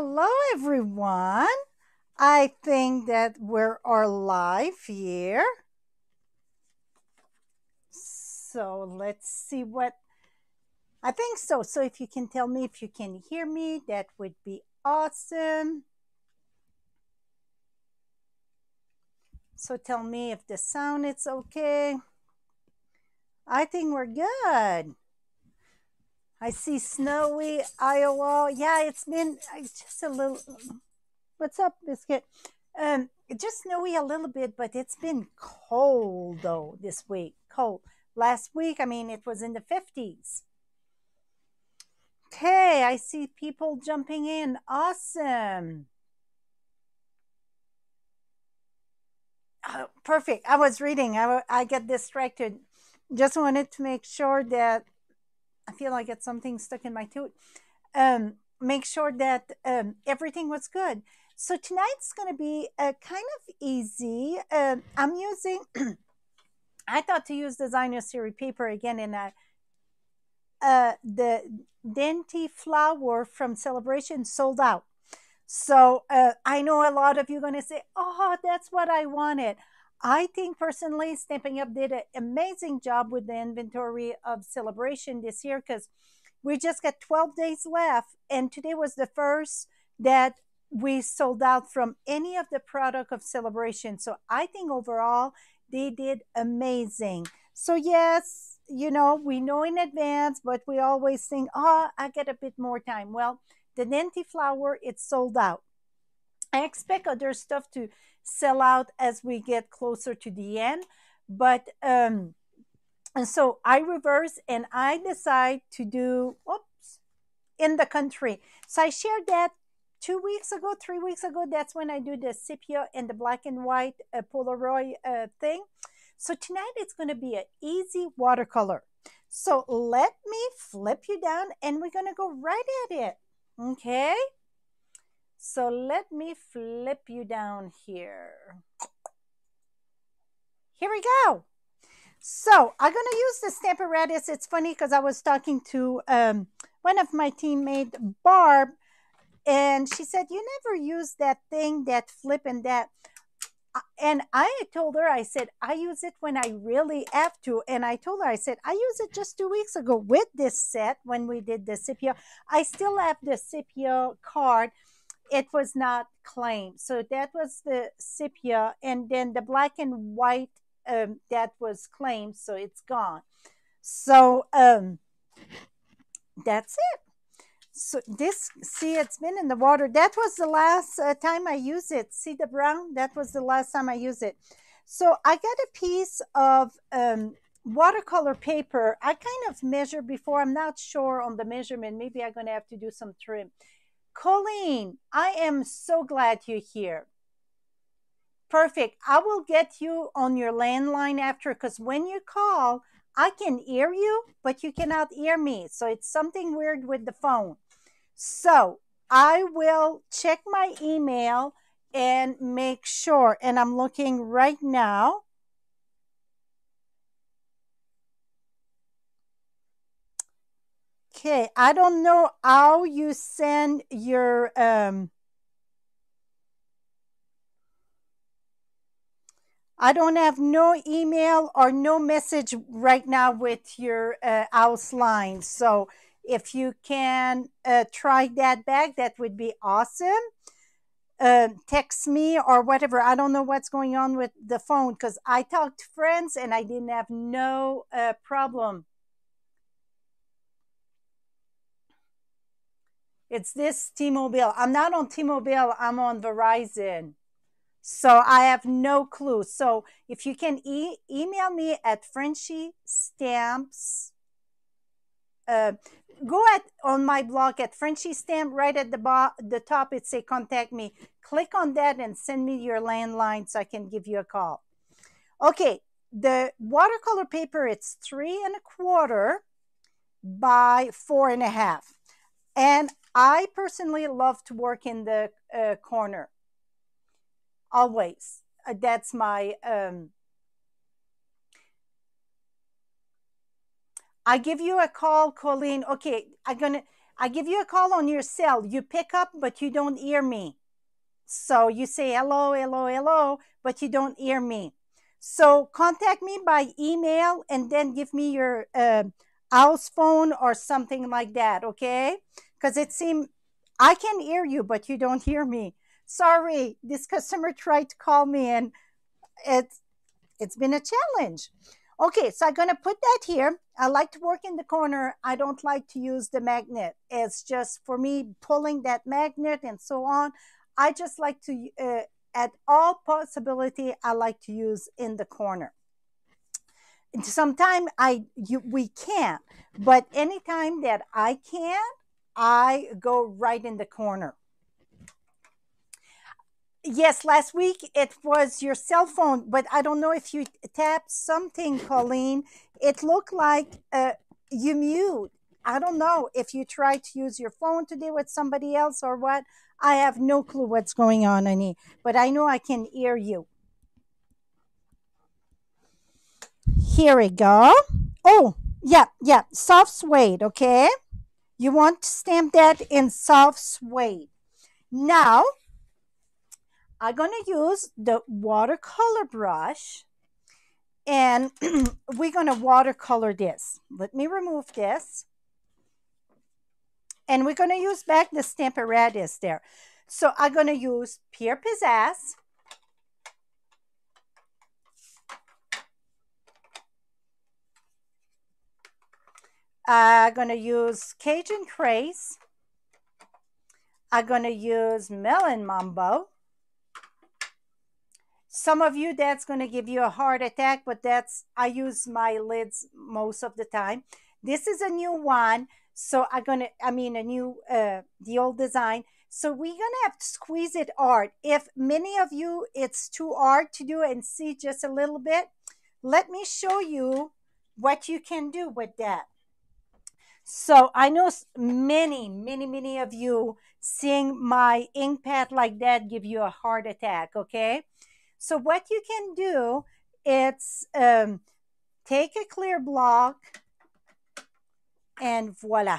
Hello everyone. I think that we're live here. So let's see what I think so. So if you can tell me if you can hear me, that would be awesome. So tell me if the sound is okay. I think we're good. I see snowy Iowa. Yeah, it's been just a little. What's up, Biscuit? Just snowy a little bit, but it's been cold though this week. Cold. Last week, I mean, it was in the 50s. Okay, I see people jumping in. Awesome. Oh, perfect. I was reading. I get distracted. Just wanted to make sure that I feel like it's something stuck in my tooth. Make sure that everything was good. So tonight's going to be kind of easy. I'm using, I thought to use designer series paper again, and the Dainty Flower from Celebration sold out. So I know a lot of you are going to say, oh, that's what I wanted. I think personally, Stampin' Up! Did an amazing job with the inventory of Celebration this year because we just got 12 days left, and today was the first that we sold out from any of the product of Celebration. So I think overall, they did amazing. So yes, you know, we know in advance, but we always think, oh, I get a bit more time. Well, the Nenti flower, it's sold out. I expect other stuff to sell out as we get closer to the end, but and so I reverse and I decide to do oops in the country. So I shared that 2 weeks ago, 3 weeks ago. That's when I do the Scipio and the black and white Polaroid thing. So tonight it's going to be an easy watercolor. So let me flip you down and we're going to go right at it. Okay. So let me flip you down here. Here we go. So I'm going to use the Stamparatus. It's funny because I was talking to one of my teammates, Barb, and she said, you never use that thing, that flip and that. And I told her, I said, I use it when I really have to. And I told her, I said, I used it just 2 weeks ago with this set when we did the Scipio. I still have the Scipio card. It was not claimed. So that was the sepia, and then the black and white that was claimed, so it's gone. So that's it. So this, see, it's been in the water. That was the last time I used it. See the brown? That was the last time I used it. So I got a piece of watercolor paper. I kind of measured before. I'm not sure on the measurement. Maybe I'm going to have to do some trim. Colleen, I am so glad you're here. Perfect. I will get you on your landline after, because when you call, I can hear you, but you cannot hear me. So it's something weird with the phone. So I will check my email and make sure. And I'm looking right now. Okay, I don't know how you send your, I don't have no email or no message right now with your house line. So if you can try that back, that would be awesome. Text me or whatever. I don't know what's going on with the phone because I talked to friends and I didn't have no problem. It's this T-Mobile. I'm not on T-Mobile. I'm on Verizon. So I have no clue. So if you can email me at FrenchieStamps. Go at, on my blog at FrenchieStamp. Right at the top, it says contact me. Click on that and send me your landline so I can give you a call. Okay, the watercolor paper, it's 3¼ by 4½. And I personally love to work in the corner, always. That's my, I give you a call, Colleen. Okay, I give you a call on your cell. You pick up, but you don't hear me. So you say hello, hello, hello, but you don't hear me. So contact me by email and then give me your house phone or something like that, okay? Because it seems I can hear you, but you don't hear me. Sorry, this customer tried to call me and it's been a challenge. Okay, so I'm going to put that here. I like to work in the corner. I don't like to use the magnet. It's just for me pulling that magnet and so on. I just like to, at all possibility, I like to use in the corner. Sometimes we can't, but anytime that I can, I go right in the corner. Yes, last week it was your cell phone, but I don't know if you tapped something, Colleen. It looked like you mute. I don't know if you tried to use your phone today with somebody else or what. I have no clue what's going on, Annie, but I know I can hear you. Here we go. Oh, yeah, yeah, soft suede, okay? You want to stamp that in soft suede. Now, I'm going to use the watercolor brush, and we're going to watercolor this. Let me remove this. And we're going to use back the Stamparatus there. So I'm going to use Pure Pizzazz. I'm going to use Cajun Craze. I'm going to use Melon Mambo. Some of you, that's going to give you a heart attack, but that's, I use my lids most of the time. This is a new one. So I'm going to, I mean, a new, the old design. So we're going to have to squeeze it hard. If many of you, it's too hard to do and see just a little bit, let me show you what you can do with that. So I know many, many, many of you seeing my ink pad like that give you a heart attack, okay? So what you can do, it's take a clear block, and voila.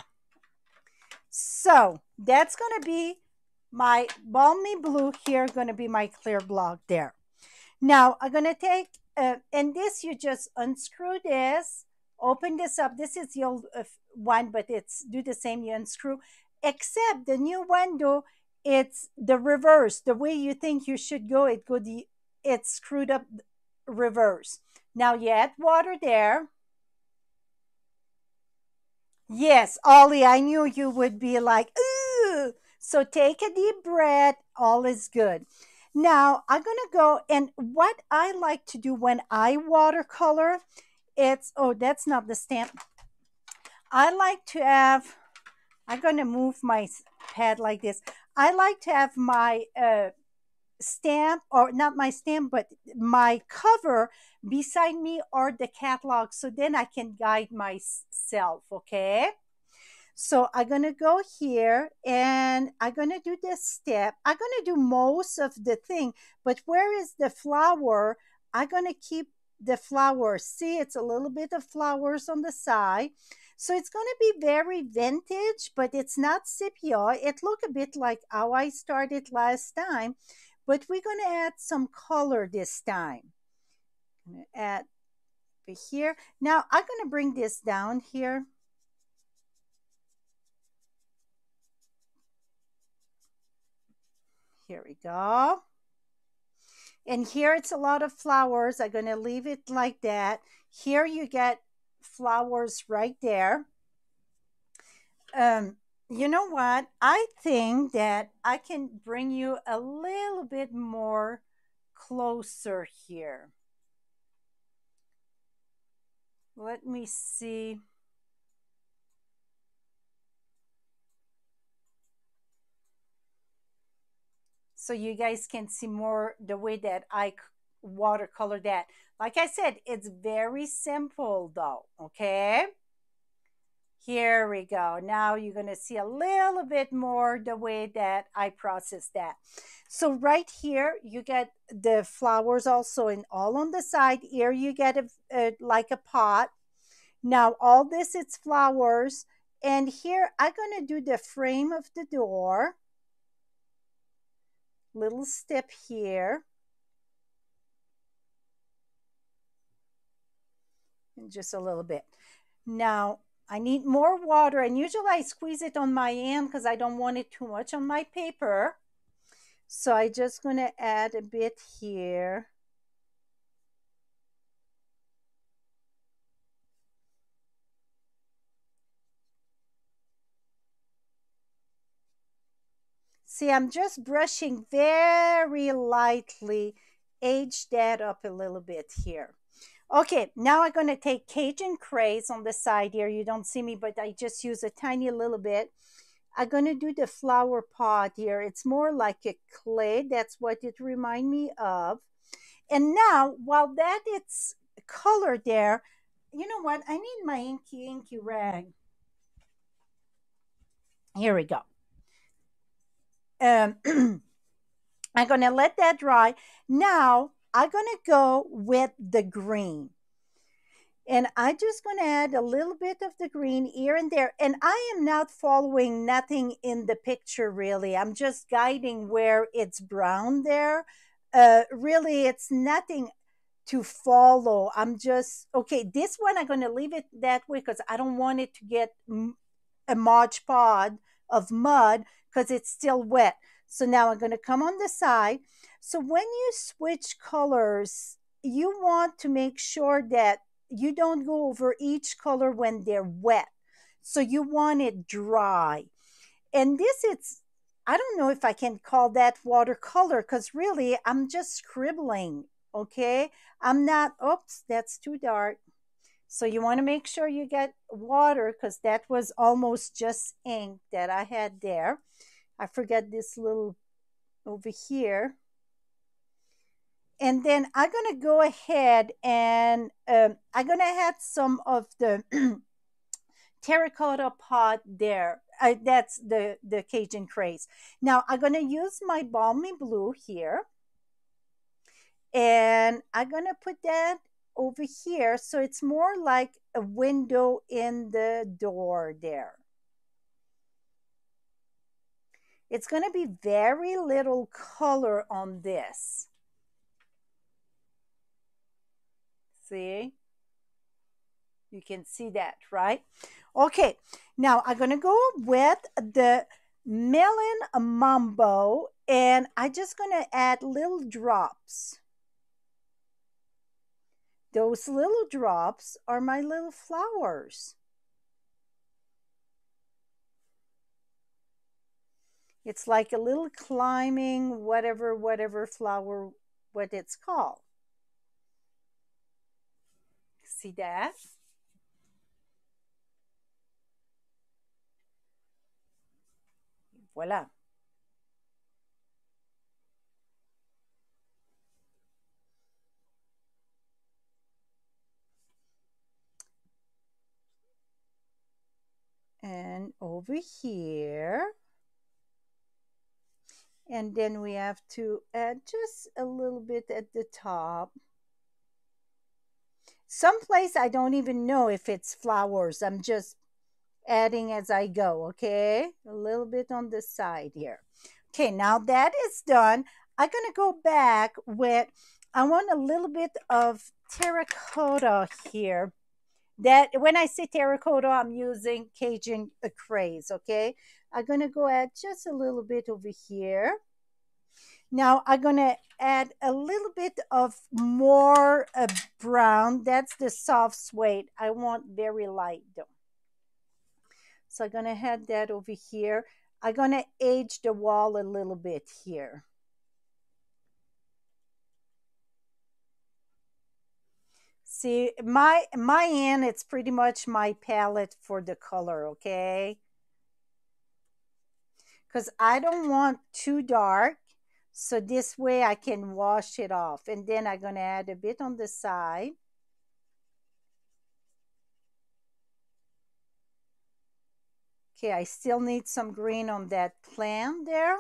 So that's going to be my balmy blue here, going to be my clear block there. Now I'm going to take, and this, you just unscrew this, open this up. This is the old one, but it's do the same, you unscrew. Except the new one though, it's the reverse. The way you think you should go, it go the, it's screwed up reverse. Now you add water there. Yes, Ollie, I knew you would be like, ooh. So take a deep breath. All is good. Now, I'm going to go, and what I like to do when I watercolor, it's, oh, that's not the stamp. I like to have, I'm going to move my pad like this. I like to have my stamp, or not my stamp, but my cover beside me or the catalog, so then I can guide myself, okay? So I'm going to go here, and I'm going to do this step. I'm going to do most of the thing, but where is the flower? I'm going to keep the flower. See, it's a little bit of flowers on the side. So it's going to be very vintage, but it's not Scipio. It look a bit like how I started last time. But we're going to add some color this time. I'm going to add here. Now, I'm going to bring this down here. Here we go. And here it's a lot of flowers. I'm going to leave it like that. Here you get flowers right there. You know what? I think that I can bring you a little bit more closer here. Let me see. So you guys can see more the way that I watercolor that. Like I said, it's very simple though, okay? Here we go. Now you're going to see a little bit more the way that I process that. So right here, you get the flowers also and all on the side. Here you get a, like a pot. Now all this, it's flowers. And here I'm going to do the frame of the door. Little step here. And just a little bit. Now, I need more water. And usually I squeeze it on my hand because I don't want it too much on my paper. So I'm just going to add a bit here. See, I'm just brushing very lightly, edge that up a little bit here. Okay, now I'm gonna take Cajun Craze on the side here. You don't see me, but I just use a tiny little bit. I'm gonna do the flower pot here. It's more like a clay. That's what it reminds me of. And now, while that it's color there, you know what? I need my inky rag. Here we go. I'm going to let that dry. Now I'm going to go with the green. And I'm just going to add a little bit of the green here and there. And I am not following nothing in the picture really. I'm just guiding where it's brown there. Really, it's nothing to follow. I'm just, okay, this one I'm going to leave it that way because I don't want it to get a Mod Podge of mud because it's still wet. So now I'm going to come on the side. So when you switch colors, you want to make sure that you don't go over each color when they're wet. So you want it dry. And this, it's, I don't know if I can call that watercolor because really I'm just scribbling, okay? I'm not, oops, that's too dark. So you want to make sure you get water because that was almost just ink that I had there. I forgot this little over here. And then I'm going to go ahead and I'm going to add some of the terracotta pot there. That's the Cajun Craze. Now I'm going to use my balmy blue here. And I'm going to put that over here, so it's more like a window in the door there. It's going to be very little color on this. See? You can see that, right? Okay, now I'm going to go with the Melon Mambo, and I'm just going to add little drops. Those little drops are my little flowers. It's like a little climbing, whatever flower, what it's called. See that? Voila. And over here, and then we have to add just a little bit at the top. Someplace I don't even know if it's flowers. I'm just adding as I go, okay? A little bit on the side here. Okay, now that is done, I'm gonna go back with, I want a little bit of terracotta here. That when I say terracotta, I'm using Cajun Craze, okay? I'm gonna go add just a little bit over here. Now I'm gonna add a little bit of more brown. That's the soft suede. I want very light though. So I'm gonna add that over here. I'm gonna age the wall a little bit here. See, my hand, it's pretty much my palette for the color, okay? Because I don't want too dark, so this way I can wash it off. And then I'm going to add a bit on the side. Okay, I still need some green on that plant there.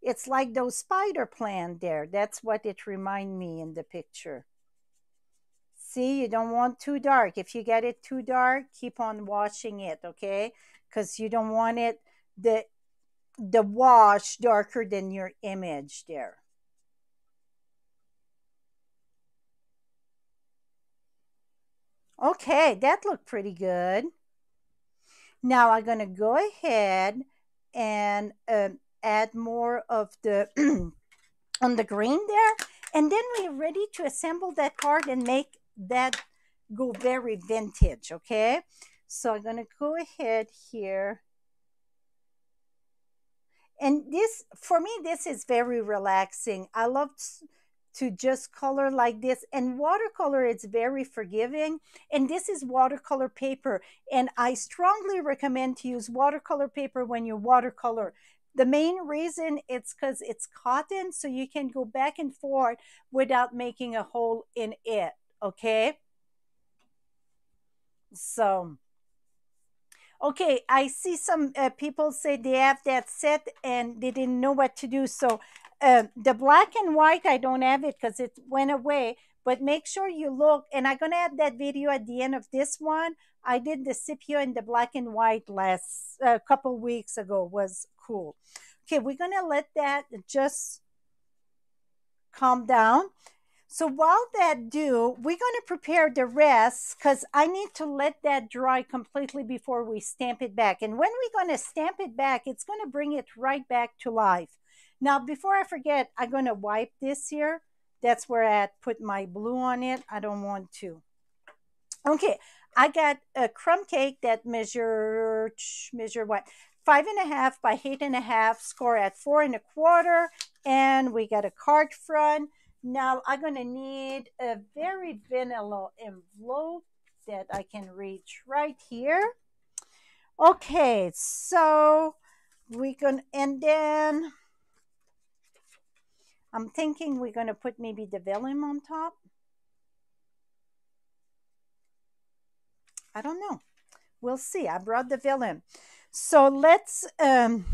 It's like those spider plant there. That's what it reminds me in the picture. See, you don't want too dark. If you get it too dark, keep on washing it, okay? because you don't want it the wash darker than your image there. Okay, that looked pretty good. Now I'm going to go ahead and add more of the on the green there. And then we're ready to assemble that card and make that go very vintage, okay? So I'm going to go ahead here. And this, for me, this is very relaxing. I love to just color like this. And watercolor is very forgiving. And this is watercolor paper. And I strongly recommend to use watercolor paper when you watercolor. The main reason it's because it's cotton, so you can go back and forth without making a hole in it, okay? So, okay, I see some people say they have that set and they didn't know what to do. So the black and white, I don't have it because it went away, but make sure you look. And I'm going to add that video at the end of this one. I did the Scipio and the black and white last couple weeks ago. Was cool. Okay, we're going to let that just calm down. So while that do, we're going to prepare the rest because I need to let that dry completely before we stamp it back. And when we're going to stamp it back, it's going to bring it right back to life. Now, before I forget, I'm going to wipe this here. That's where I put my blue on it. I don't want to. Okay, I got a crumb cake that measure what? 5.5 by 8.5, score at 4.25, and we got a card front. Now I'm gonna need a very vanilla envelope that I can reach right here. Okay, so we can, and then I'm thinking we're gonna put maybe the vellum on top. I don't know, we'll see. I brought the vellum. So let's, I'm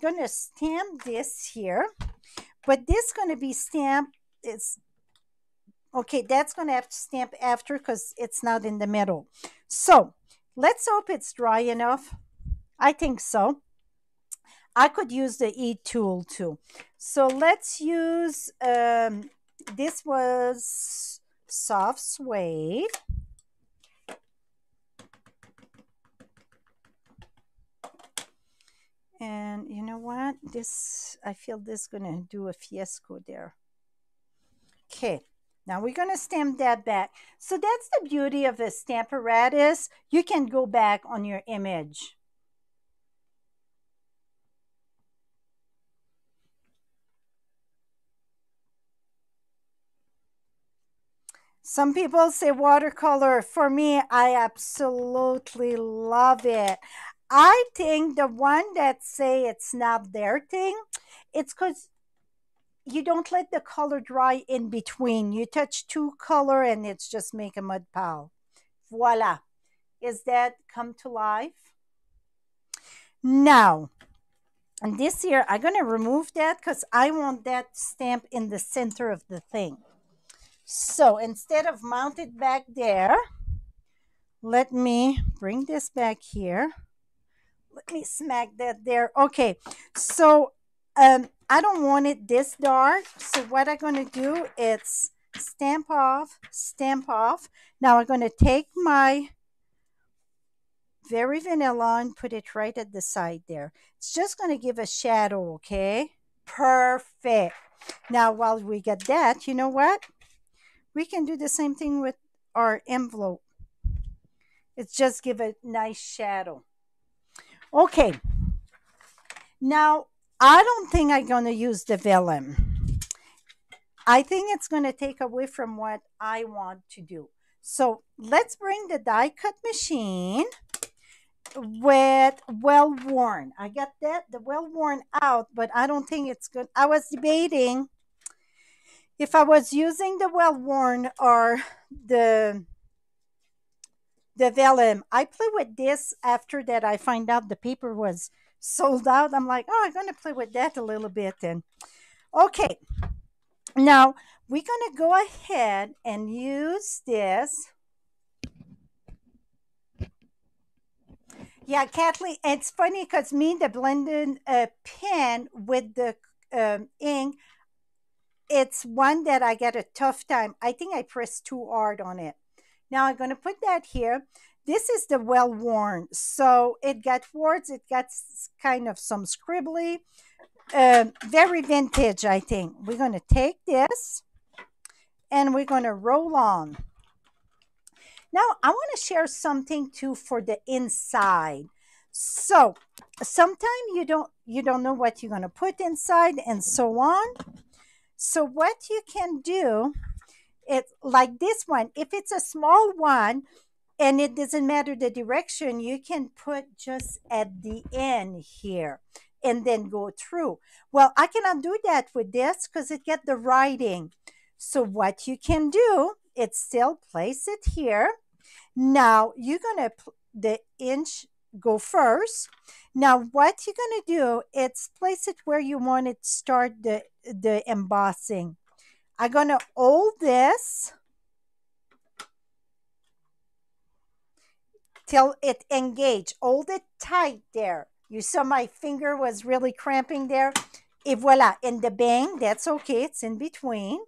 going to stamp this here, but this is going to be stamped. It's, okay, that's going to have to stamp after because it's not in the middle. So let's hope it's dry enough. I think so. I could use the E-tool too. So let's use, this was soft suede. And you know what? This, I feel this is going to do a fiasco there. Okay. Now we're going to stamp that back. So that's the beauty of a Stamparatus. You can go back on your image. Some people say watercolor. For me, I absolutely love it. I think the one that say it's not their thing, it's because you don't let the color dry in between. You touch two color and it's just make a mud pile. Voila. Is that come to life? Now, and this here, I'm going to remove that because I want that stamp in the center of the thing. So instead of mount it back there, let me bring this back here. Let me smack that there. Okay, so I don't want it this dark. So what I'm going to do is stamp off, stamp off. Now I'm going to take my very vanilla and put it right at the side there. It's just going to give a shadow, okay? Perfect. Now while we get that, you know what? We can do the same thing with our envelope. It's just give a nice shadow. Okay, now I don't think I'm going to use the vellum. I think it's going to take away from what I want to do. So let's bring the die cut machine with well-worn. I got that, the well-worn out, but I don't think it's good. I was debating if I was using the well-worn or the vellum. I play with this after that I find out the paper was sold out. I'm like, oh, I'm going to play with that a little bit then. Okay, now we're going to go ahead and use this. Yeah, Kathleen, it's funny because me, the blending pen with the ink, it's one that I get a tough time. I think I pressed too hard on it. Now I'm going to put that here. This is the well-worn. So it got warts. It got kind of some scribbly. Very vintage, I think. We're going to take this and we're going to roll on. Now, I want to share something too for the inside. So sometimes you don't know what you're going to put inside and so on. So what you can do, it like this one, if it's a small one and it doesn't matter the direction, you can put just at the end here and then go through. Well, I cannot do that with this because it gets the writing. So what you can do, it's still place it here. Now you're gonna the inch go first. Now what you're gonna do, it's place it where you want it to start the embossing. I'm gonna hold this till it engage. Hold it tight there. You saw my finger was really cramping there. Et voilà, in the bang, that's okay, it's in between.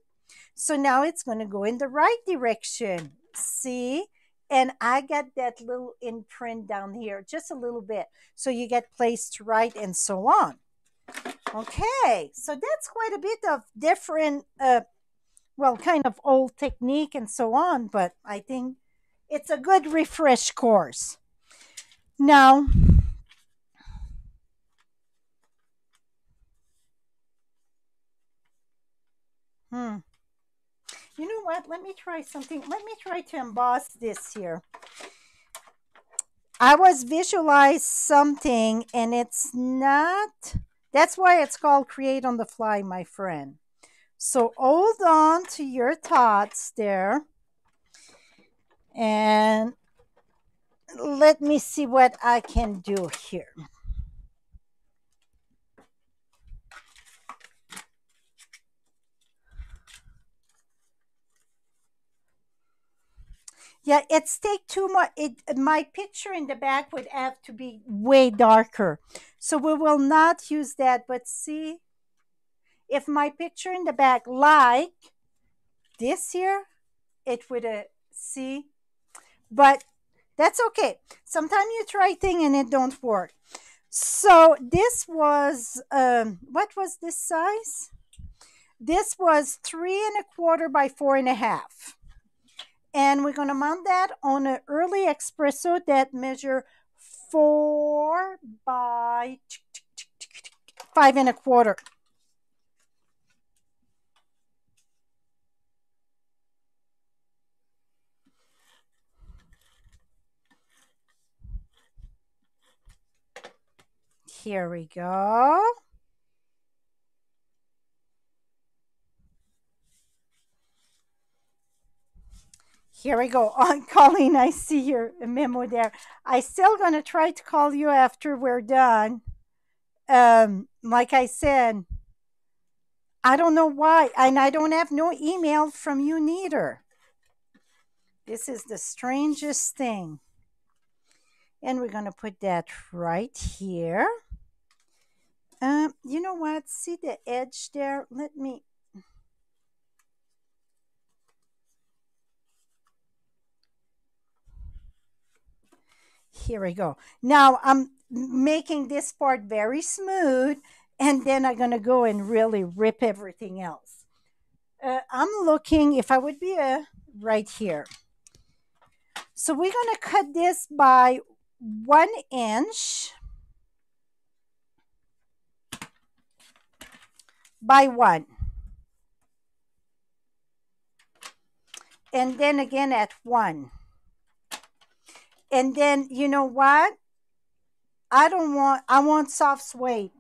So now it's going to go in the right direction. See? And I got that little imprint down here, just a little bit. So you get place to write and so on. Okay, so that's quite a bit of different, well, kind of old technique and so on, but I think it's a good refresh course. Now, you know what? Let me try something. Let me try to emboss this here. I was visualizing something and it's not. That's why it's called create on the fly, my friend. So hold on to your thoughts there. And let me see what I can do here. Yeah, it's take too much. My picture in the back would have to be way darker. So we will not use that. But see, if my picture in the back, like this here, it would, see? But that's okay. Sometimes you try things and it don't work. So this was, what was this size? This was 3¼ by 4½. And we're going to mount that on an early espresso that measure 4 by 5¼. Here we go. Here we go. Oh, Colleen, I see your memo there. I still going to try to call you after we're done. Like I said, I don't know why, and I don't have no email from you neither. This is the strangest thing. And we're going to put that right here. You know what? See the edge there? Let me... Here we go. Now I'm making this part very smooth and then I'm going to go and really rip everything else. I'm looking if I would be right here. So we're going to cut this by 1 inch by 1. And then again at 1. And then, you know what? I want soft suede.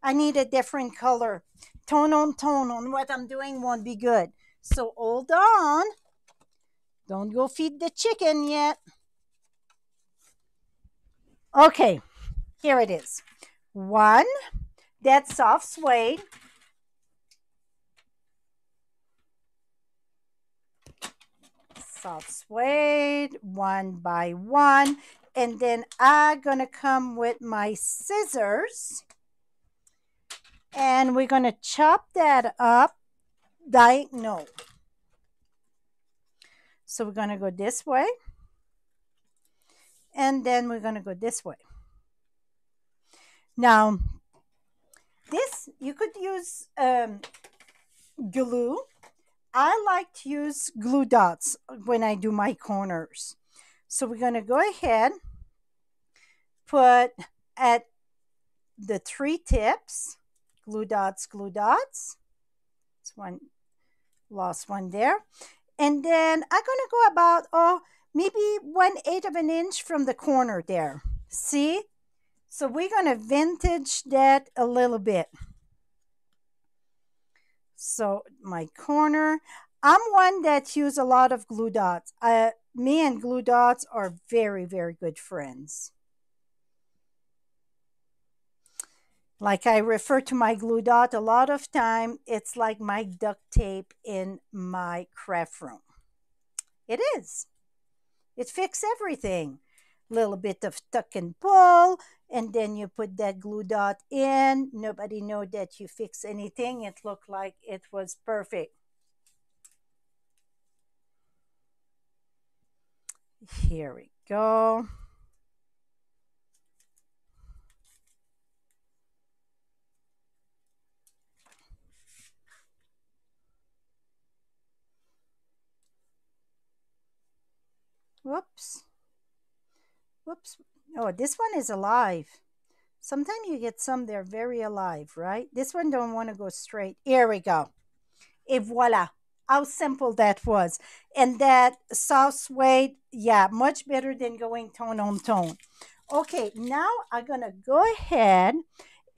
I need a different color. Tone on what I'm doing won't be good. So hold on. Don't go feed the chicken yet. Okay, here it is. 1, that's soft suede. Soft suede, 1 by 1. And then I'm going to come with my scissors and we're going to chop that up diagonal. So we're going to go this way and then we're going to go this way. Now, this, you could use glue. I like to use glue dots when I do my corners. So we're going to go ahead, put at the three tips, glue dots, glue dots. It's one, lost one there. And then I'm going to go about, oh, maybe 1/8 of an inch from the corner there. See? So we're going to vintage that a little bit. So my corner, I'm one that uses a lot of glue dots. Me and glue dots are very, very good friends. Like I refer to my glue dot a lot of time, it's like my duct tape in my craft room. It is. It fixes everything. Little bit of tuck and pull, and then you put that glue dot in. Nobody knows that you fix anything. It looked like it was perfect. Here we go. Whoops. Whoops. Oh, this one is alive. Sometimes you get some, they're very alive, right? This one don't want to go straight. Here we go. Et voila. How simple that was. And that soft suede, yeah, much better than going tone on tone. Okay, now I'm going to go ahead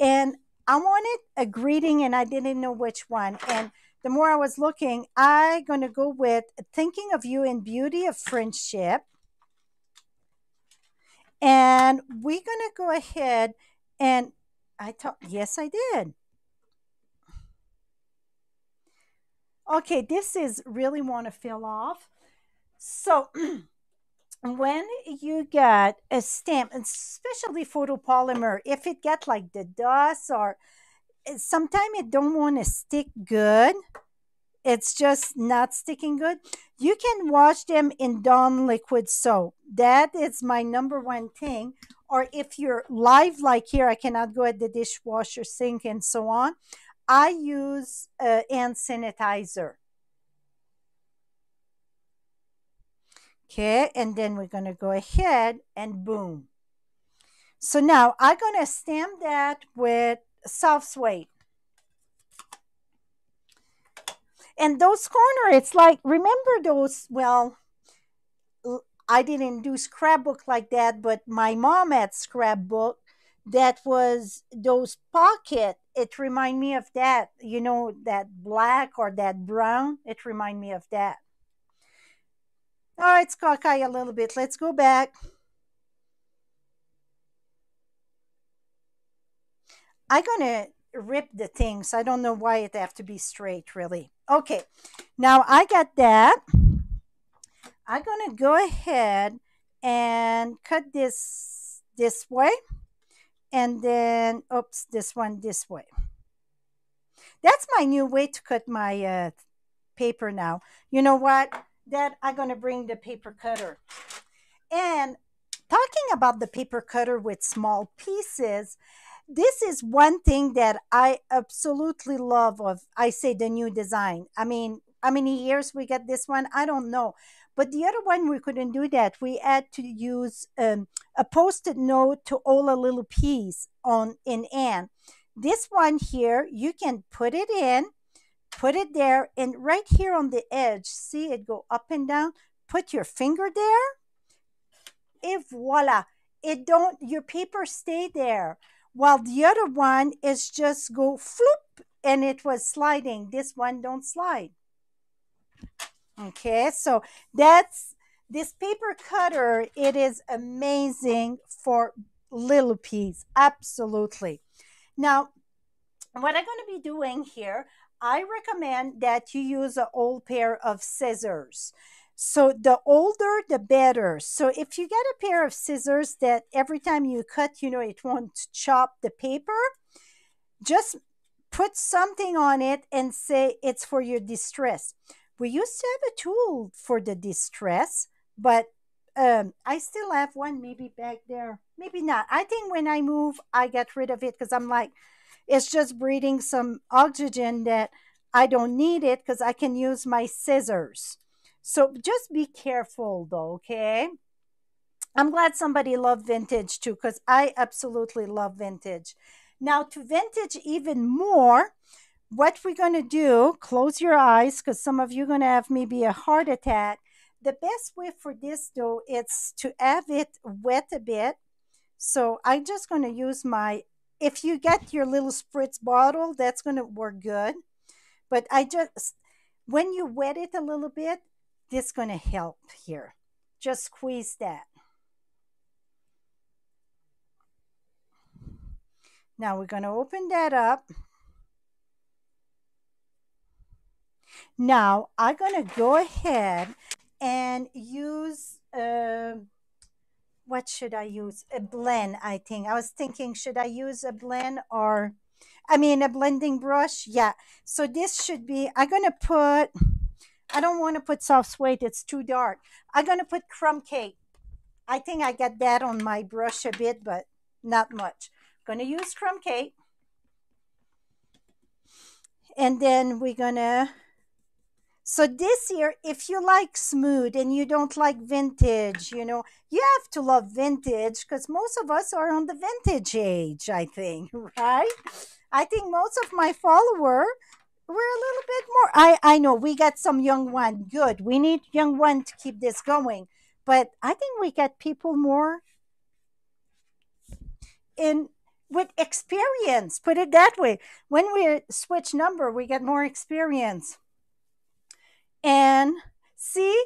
and I wanted a greeting and I didn't know which one. And the more I was looking, I'm going to go with Thinking of You and Beauty of Friendship. And we're going to go ahead and I thought, yes, I did. Okay, this is really want to fill off. So when you got a stamp, especially photopolymer, if it got like the dust or sometimes it don't want to stick good, it's just not sticking good, you can wash them in Dawn liquid soap. That is my #1 thing. Or if you're live like here, I cannot go at the dishwasher sink and so on. I use hand sanitizer. Okay, and then we're going to go ahead and boom. So now I'm going to stamp that with soft suede. And those corners, it's like, remember those, well, I didn't do scrapbook like that, but my mom had scrapbook. That was those pockets. It remind me of that, you know, that black or that brown. It remind me of that. Oh, it's cockeyed a little bit. Let's go back. I'm going to rip the things. I don't know why it have to be straight, really. Okay, now I got that. I'm going to go ahead and cut this way. And then, oops, this one this way. That's my new way to cut my paper now. You know what? That I'm going to bring the paper cutter. And talking about the paper cutter with small pieces, this is one thing that I absolutely love of, I say, the new design. I mean, how many years we got this one? I don't know. But the other one, we couldn't do that. We had to use a Post-it note to all a little piece on in hand. This one here, you can put it in, put it there, and right here on the edge, see it go up and down? Put your finger there, and voila. It don't, your paper stay there. While the other one is just go floop, and it was sliding. This one don't slide. Okay, so that's this paper cutter. It is amazing for little piece, absolutely. Now, what I'm going to be doing here, I recommend that you use an old pair of scissors. So the older, the better. So if you get a pair of scissors that every time you cut, you know, it won't chop the paper, just put something on it and say it's for your distress. We used to have a tool for the distress, but I still have one maybe back there. Maybe not. I think when I move, I get rid of it because I'm like, it's just breathing some oxygen that I don't need it because I can use my scissors. So just be careful though, okay? I'm glad somebody loved vintage too because I absolutely love vintage. Now to vintage even more, what we're going to do, close your eyes because some of you are going to have maybe a heart attack. The best way for this though is to have it wet a bit. So I'm just going to use my, if you get your little spritz bottle, that's going to work good. But I just, when you wet it a little bit, this is going to help here. Just squeeze that. Now we're going to open that up. Now I'm going to go ahead and use, what should I use? A blend, I think. I was thinking, should I use a blend or, I mean, a blending brush? Yeah. So this should be, I'm going to put, I don't want to put soft suede, it's too dark. I'm going to put crumb cake. I think I got that on my brush a bit, but not much. I'm going to use crumb cake. And then we're going to, so this year, if you like smooth and you don't like vintage, you know, you have to love vintage because most of us are on the vintage age, I think, right? I think most of my followers, we're a little bit more, I know we got some young one, good. We need young one to keep this going. But I think we got people more in with experience, put it that way. When we switch number, we get more experience. And see,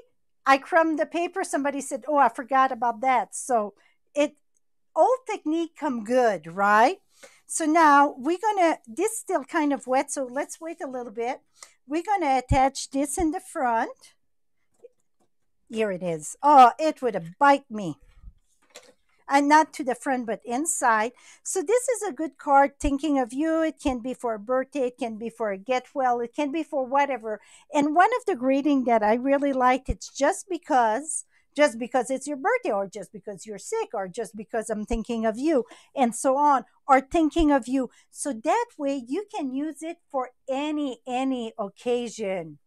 I crumbed the paper. Somebody said, oh, I forgot about that. So it, old technique come good, right? So now we're going to, this is still kind of wet, so let's wait a little bit. We're going to attach this in the front. Here it is. Oh, it would have bite me. And not to the front, but inside. So this is a good card thinking of you. It can be for a birthday. It can be for a get well. It can be for whatever. And one of the greetings that I really liked, it's just because it's your birthday, or just because you're sick, or just because I'm thinking of you, and so on, or thinking of you. So that way you can use it for any occasion.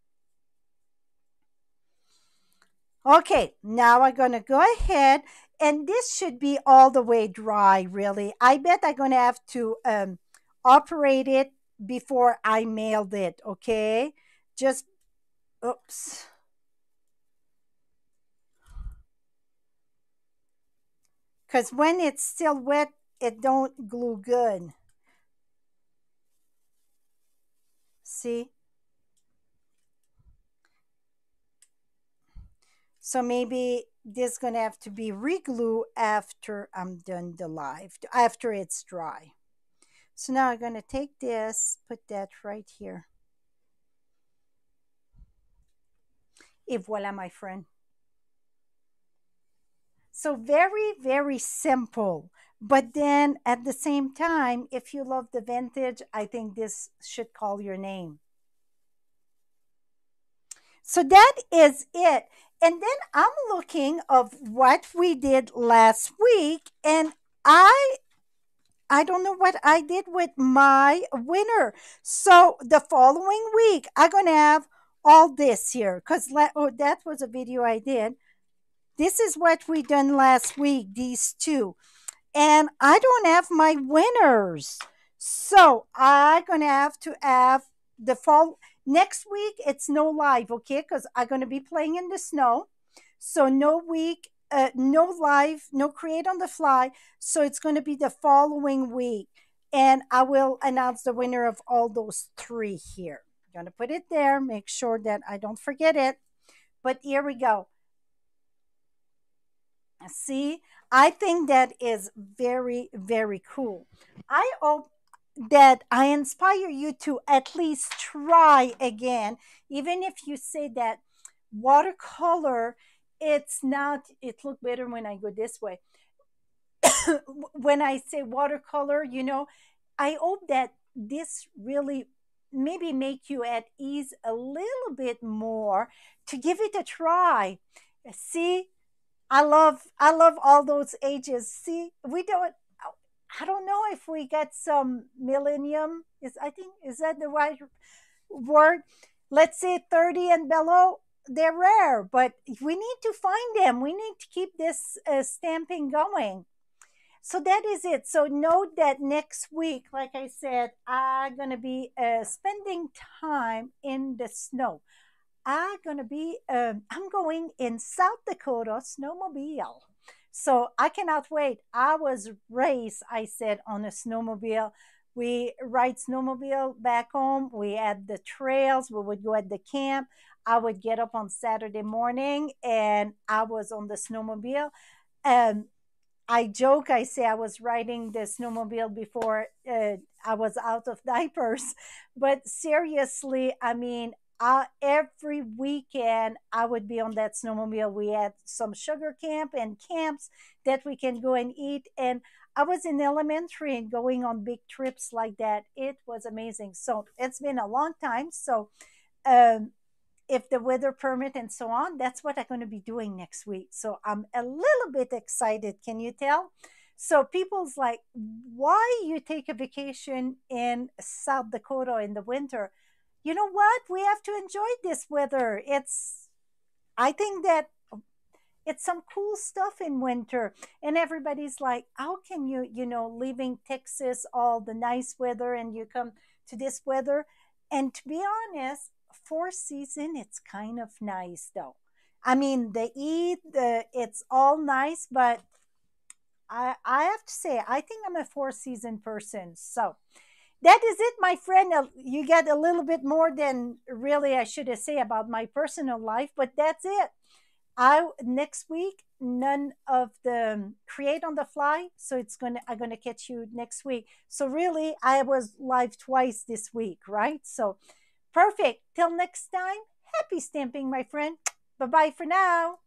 Okay, now I'm going to go ahead, and this should be all the way dry, really. I bet I'm going to have to operate it before I mailed it, okay? Just, oops. Because when it's still wet, it don't glue good. See? So maybe this is going to have to be re-glue after I'm done the live, after it's dry. So now I'm going to take this, put that right here. Et voilà, my friend. So very, very simple. But then at the same time, if you love the vintage, I think this should call your name. So that is it. And then I'm looking of what we did last week. And I don't know what I did with my winner. So the following week, I'm going to have all this here. Because oh, that was a video I did. This is what we done last week, these two. And I don't have my winners. So I'm going to have the fall. Next week, it's no live, okay? Because I'm going to be playing in the snow. So no week, no live, no create on the fly. So it's going to be the following week. And I will announce the winner of all those three here. I'm going to put it there. Make sure that I don't forget it. But here we go. See, I think that is very, very cool. I hope that I inspire you to at least try again, even if you say that, watercolor, it's not, it looked better when I go this way. When I say watercolor, you know, I hope that this really maybe make you at ease a little bit more to give it a try. See, I love all those ages. See, we don't, I don't know if we get some millennium, I think that the right word? Let's say 30 and below, they're rare, but we need to find them. We need to keep this stamping going. So that is it. So note that next week, like I said, I'm going to be spending time in the snow. I'm going in South Dakota snowmobile. So I cannot wait. I was raised, I said, on a snowmobile. We ride snowmobile back home. We had the trails. We would go at the camp. I would get up on Saturday morning and I was on the snowmobile. I joke, I say I was riding the snowmobile before I was out of diapers. But seriously, I mean, every weekend I would be on that snowmobile. We had some sugar camp and camps that we can go and eat. And I was in elementary and going on big trips like that. It was amazing. So it's been a long time. So if the weather permit and so on, that's what I'm going to be doing next week. So I'm a little bit excited. Can you tell? So people's like, why you take a vacation in South Dakota in the winter? You know what? We have to enjoy this weather. I think that it's some cool stuff in winter. And everybody's like, how can you, you know, leaving Texas, all the nice weather, and you come to this weather? And to be honest, for season, it's kind of nice though. I mean, it's all nice, but I have to say, I think I'm a four-season person. So that is it, my friend. You get a little bit more than really I should say about my personal life, but that's it. Next week, none of the create on the fly. So I'm gonna catch you next week. So really, I was live twice this week, right? So perfect. Till next time, happy stamping, my friend. Bye-bye for now.